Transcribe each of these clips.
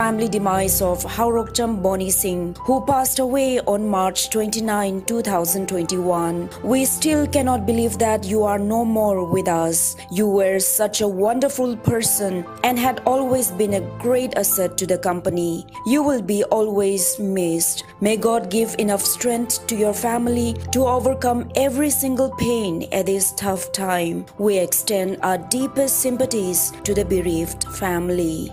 Family demise of Howrokcham Boni Singh, who passed away on March 29, 2021. We still cannot believe that you are no more with us. You were such a wonderful person and had always been a great asset to the company. You will be always missed. May God give enough strength to your family to overcome every single pain at this tough time. We extend our deepest sympathies to the bereaved family.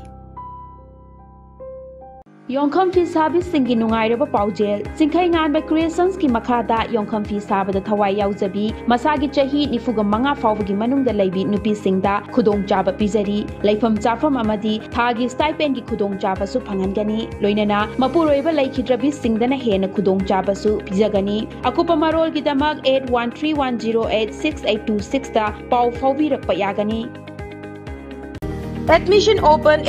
Yongkham Fee Sabi Singh Nungairaba Paujel, Singhainganba Creations ki Makada, Yongkham Fee Saba the Tawai Yauzabi, Masagi Chahi Nifuga Manga Fawagi Manung the Labi Nupi Singda, Kudong Java Pizari, Laifam Jafam Amadi, Tagi Stipendi Kudong Java Su Pangangani, Loinana, Mapureva Laikidrabi Singdana Hena Kudong Java Su Pizagani, Akupa Marol Gidamag 8131086826 da Pau Fawi Rapayagani. Admission open.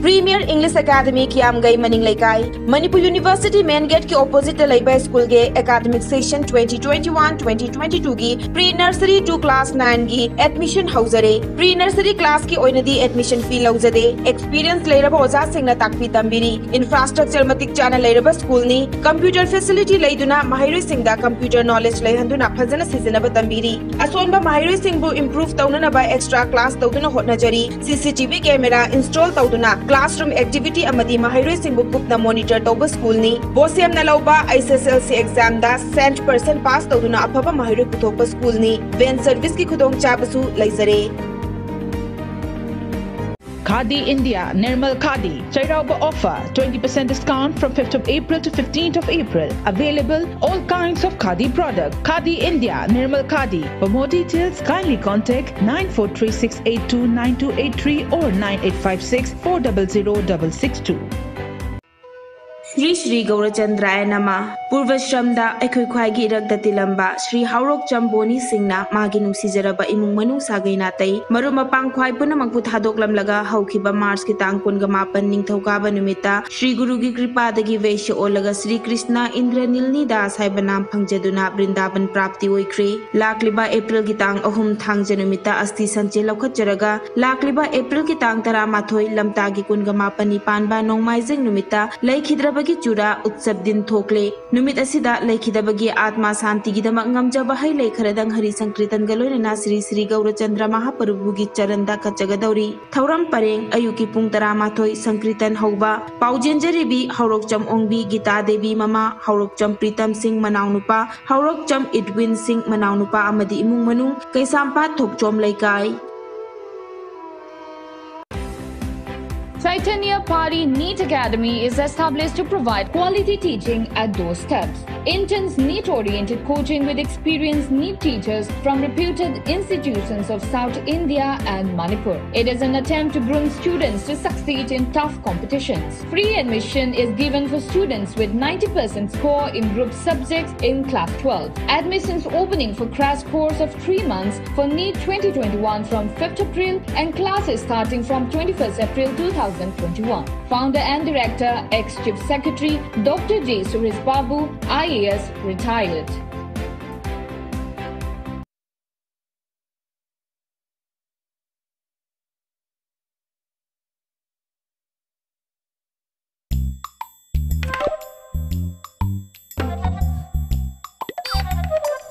Premier English Academy ki amgai maning laikai. Manipur University main gate ke opposite laibai school ge academic session 2021-2022 gi pre-nursery to class 9 gi admission hauzare. Pre-nursery class ki oinadi admission fee lauzade. Experience lairaba oza singna takpi tambiri. Infrastructure matik chana lairaba school ni. Computer facility laiduna Mahiri Singh da computer knowledge laihanduna phazana sizinaba tambiri. Asonba Mahiri Singh bu improve taunana by extra class tauduna hotna jari. CCTV camera install tauduna classroom activity amadi Mahiroi Singh gupna monitor tauba school ni BOSIM nalauba ISSLC exam da 100% pass tauduna afaba Mahiroi puthopa school ni van service ki khudong chabasu laizare. Khadi India, Nirmal Khadi, Chairauba offer, 20% discount from 5th of April to 15th of April. Available all kinds of Khadi product. Khadi India, Nirmal Khadi. For more details, kindly contact 9436829283 or 9856400662. Shri Shri Gaurachandraya Nama Purva Shramda Ekhoi Khwai Gi Irakda Tilamba Shri Howrokcham Boni Singna Magi Nungsijaraba Imung Manung Sagai Natai Maru Mapang Khwai Punamakpu Thadoklamlaga Haukiba March ki Tang 9 Ningthokaba Numita Shri Guru Gi Kripadagi Vaishya Olaga Shri Krishna Indra Nilni Das Haiba Nam Phangjaduna Vrindavan Prapti Oikre Lakliba April ki Tang 3 Thangja Numita Asti Sanche Laukhacharaga Lakliba April ki Tang 19 Lamtagi 9 Panba Nongmaijing Numita Laikhidraba Chura Utsab Din Tokle, Numit Asida, Laikidabagi Atma Santi Gidamangamja Bahai Lake Haradang Hari Sankritan Galorina Sri Sri Gaurachandra Mahaparubugi Charanda Kachagadauri, Tauram Pareng, Ayuki Puntaramathoi, Sankritan Hauba, Paujenjaribi, Howrokcham Ongbi, Gita Devi Mama, Howrokcham Pritam Singh Manaunupa, Howrokcham Edwin Singh Manaunupa Amadi Imung Manu, Kaisampa Thokchom Laikai. Titania Pari NEET Academy is established to provide quality teaching at doorsteps. Intense NEET-oriented coaching with experienced NEET teachers from reputed institutions of South India and Manipur. It is an attempt to groom students to succeed in tough competitions. Free admission is given for students with 90% score in group subjects in Class 12. Admissions opening for crash course of 3 months for NEET 2021 from 5th April and classes starting from 21st April 2021. Founder and Director, Ex-Chief Secretary, Dr. J. Suris Babu, IAS, retired.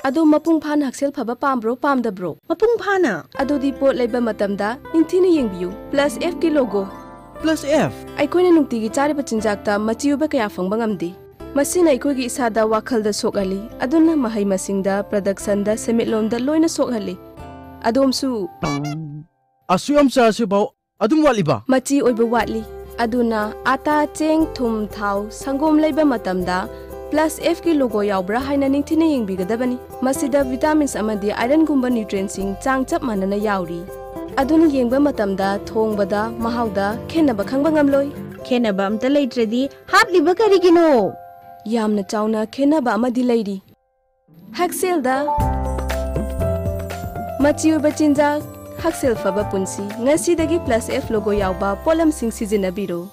Ado mapung phan haksel phaba pambro pamdabro. Mapung phana. Ado di pot leba matamda inthina yengbiu plus F ki logo. Plus F. I couldn't look the guitar but in Jacta, Matiubaka from Bangamdi. Masina Kugi Sada Wakal the Sokali, Aduna Mahima Singda, Production the Semitlon the Loina Sokali. Adom Su Assume Sasubo Adum Waliba Mati Oiba Watli Aduna Ata Ting Tum Tau Sangom Labour Matamda Plus F Kilogo Yaubra Hainan Tining Bigadabani Masida Vitamins Amadi Iron Gumba Nutrients in Tang Tapmanana Yauri. Adun Yingba Matamda, Tongbada, Mahauda, Kenaba Kangamloi, Kenaba Amta Lady, Hardly Bakarigino Yamna Chowna, Kenaba Amadi Lady Haxilda Matiu Bachinja, Haxil Faba Punsi, Nasi Dagi plus F logo Yauba, Polam Sing Season Abiro.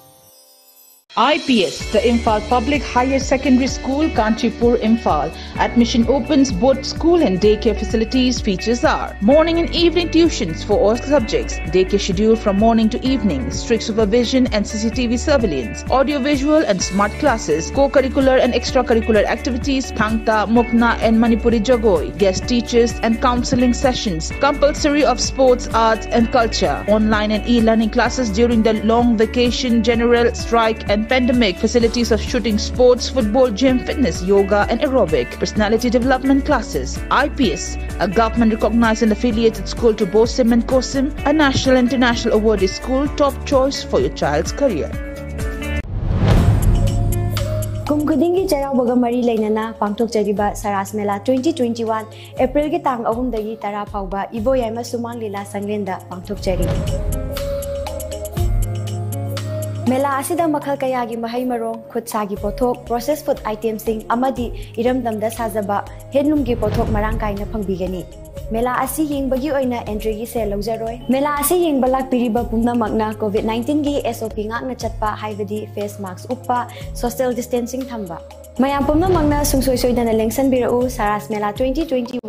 IPS, the Imphal Public Higher Secondary School, Kantipur, Imphal. Admission opens. Both school and daycare facilities. Features are morning and evening tuitions for all subjects, daycare schedule from morning to evening, strict supervision and CCTV surveillance, audiovisual and smart classes, co-curricular and extracurricular activities, Tangta, Mukna and Manipuri Jogoi, guest teachers and counseling sessions, compulsory of sports, arts and culture, online and e-learning classes during the long vacation, general strike and pandemic, facilities of shooting sports, football, gym, fitness, yoga and aerobic, personality development classes. IPS, a government recognized and affiliated school to BOSIM and Kosim, a national and international awardee school, top choice for your child's career. Kumkudingi Charawaga Mari Lainana, Pangtok Chariba, Saras Mela 2021, April Gitang Ahum Dagi Tara Pauba, Ibo Yama Sumang Lila Sanglenda, Pangtok Chari. Mela Asida Makal Kayagi Mahai Marong, Kutsagi Potok, processed food items sing Amadi, Iram Damda Sazaba, Headlum Gipotok Marankaina Pangbigani. Mela asi yengbagi oina entry gi sel lawjaroi. Mela asi yengbalak piriba pumna makna COVID-19 gi SOP ngakna chatpa haibadi face masks uppa, social distancing thamba. Mayam pumna makna sungsoi soidana lengsan birau Saras Mela 2021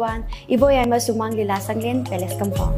Iboyama Sumang Lila Sanglen Palace Compound.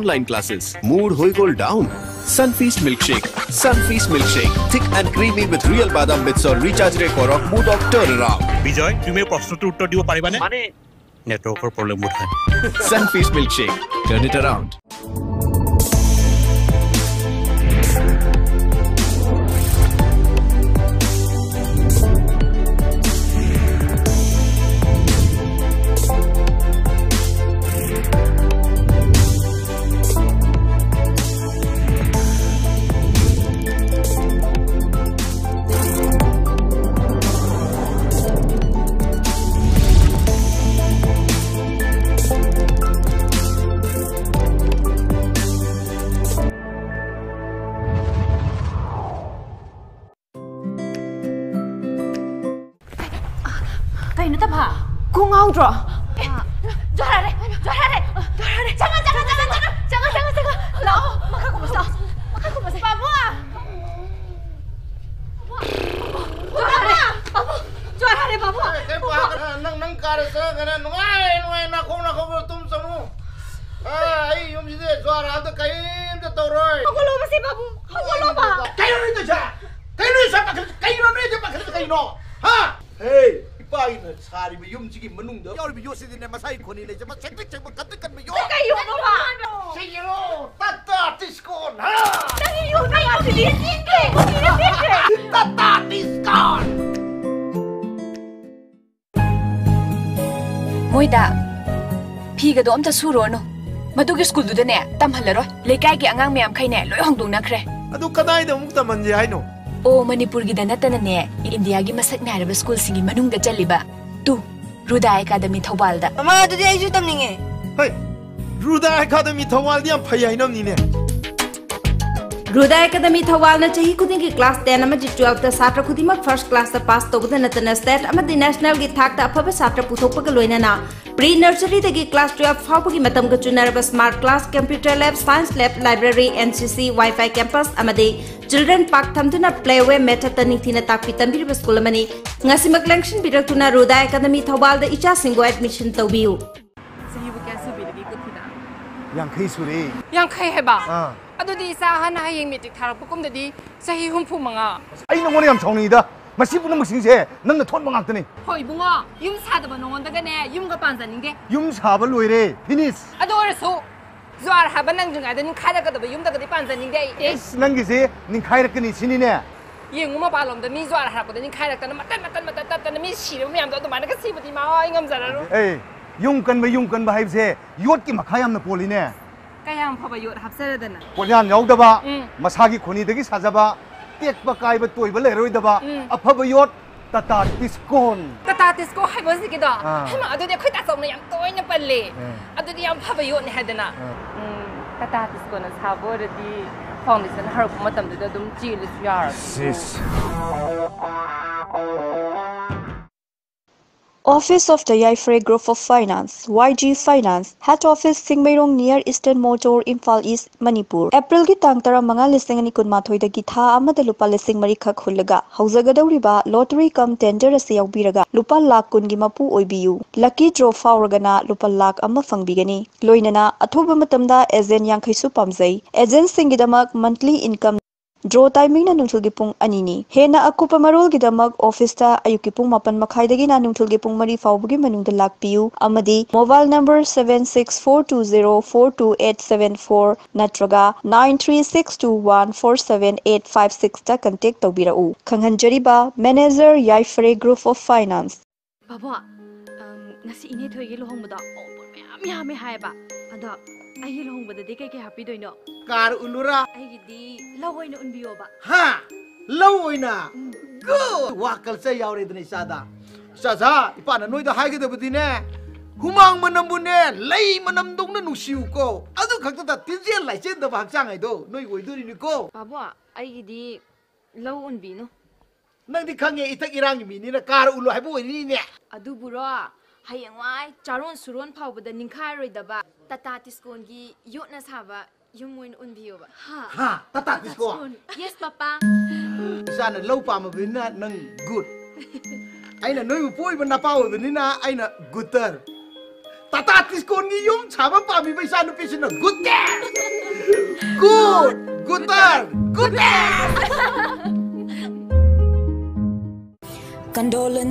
Online classes. Mood hoi goal down. Sunfeast milkshake. Sunfeast milkshake. Thick and creamy with real badam bits or recharge rate for a mood of turnaround. Vijay, you may possible to do your paribane. Money. Network problem. Sunfeast milkshake. Turn it around. Don't sue or no. Maduki school to the net, Tamhalero, Lekaki and Angam Kaine, Longduna Cre. Adukanai the Mutamandiano. Oh, Manipurgi the Natanane, India Gimasak Narab school singing Manunga Jaliba. Two, Ruda Academy Tawal. Ama today is coming. Hey, Ruda Academy Tawal, the Payanomine. Ruda Academy Tawal, he couldn't get class 10, Amaji 12, the Satra Kudima first class the past over the Natana State, Amad the National Gitakta Papa Satra Putopakaluna. Pre-nursery the class 12 फाउबगी मतम गचुनरब smart class computer lab science lab library NCC wifi campus अमदे children park थमदुना प्लेवे मेथतनि थिना ताकि तंबिरब स्कूल मनी ngasimak लंक्शन बिरतुना रोदा एकेडमी थौबाल द इचा सिंगो एडमिशन तौबिउ सिहिबो कैसे बिलगी कुथिना यांखै सुरे यांखै हेबा अदुदि इसा हाना हायिं मिटिक थारब कुमदि सही हुमफु मंगा आइ नंगोनि याम सावनिदा Masipun Musinse, none the Ton Montani. Hoi Bunga, you sat upon one the Gane, Yumgapanza Ninge, Yums Havalure, Finish. Adore so. Zuar Habanang, I didn't Karaka, the Yumda Panza Ninge. Yes, Nangise, Ninkarakani Sinina. Tata Tiscon. Tata Tisco, I was thinking that. I don't quit that only. I'm going to Pale. I don't have a young head. Tata Tiscon has have ordered the founders and her mother to the Dumchilis yard. Office of the Yaiphrei Group of Finance, YG Finance, Head Office Singmeirong near Eastern Motor, Imphal East, Manipur. April ki tang tara manga listing ani kunmathoi da gi tha amada lupa listing mari khak hullaga. Hauzagadawriba lottery cum tender ase yaubiraga. Lupa lakh kun gi mapu oibiyu. Lucky draw fauragana lupa lakh amma fangbigani. Loinana athoba matamda agent yankhai su pamjai. Agent singidamak monthly income Draw timing na nungthul gipung anini. Hena akupa marol gidamag office ta ayukipung mapan makhaidagi na nungthul gipung mari faubugi manung da lakpiu amadi mobile number 7642042874 natraga 9362147856 ta contact taubirau. Khanghanjariba manager Yaiphrei Group of Finance. Baba, nasi ini thoi gelo hongda. Me hai ba. Ada. Aye long bada de kay happy doino. Car unura. Aye di lawoina unbioba. Ha! Lawoina. Go! Wakal say yaure dni sada. Sada ipana noida haige de budine. Humang manambune lay manamdung na nusiu ko. Adu khakta ta tinjel lai chen da bhangsang ai do. Noi goiduri ni ko. Baba aye di law unbino. Nang di khange itak irang mi ni na car ulo hai bo ni ne. Adu bura. Hayangwai charon suron phawbada ningkhai roidaba tata tiskon gi yotna saba yumwin unbioba ha ha tata tiskon yes papa sana lopa ma binna nang good aina noi poi banna paw binna aina gutter tata tiskon gi yum chaba pami paisa nu pisina gutter good gutter gutter condolence